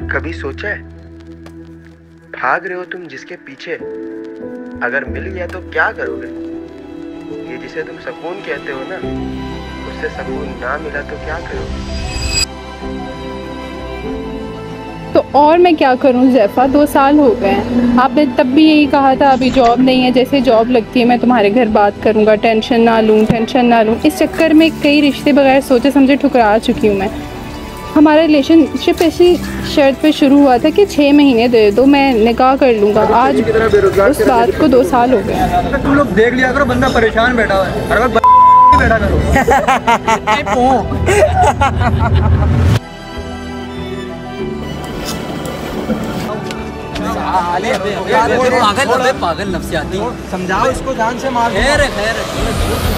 कभी सोचा है भाग रहे हो तुम जिसके पीछे, अगर मिल गया तो क्या करोगे? ये जिसे तुम सुकून कहते हो ना, उससे सुकून ना मिला तो क्या करोगे? तो और मैं क्या करूं ज़ैफ़ा, 2 साल हो गए। आपने तब भी यही कहा था अभी जॉब नहीं है, जैसे जॉब लगती है मैं तुम्हारे घर बात करूंगा, टेंशन ना लूं, टेंशन ना लूं। इस चक्कर में कई रिश्ते बगैर सोचे समझे ठुकरा चुकी हूँ मैं। हमारा रिलेशनशिप ऐसी शर्त पे शुरू हुआ था कि 6 महीने दे दो मैं निकाह कर लूँगा। आज उस बात को 2 साल हो गए। तुम लोग देख लिया करो, बंदा परेशान बैठा हुआ है, हर वक्त बैठा करो। पागल नफसियाती, समझाओ इसको, जान से मार। खैर खैर।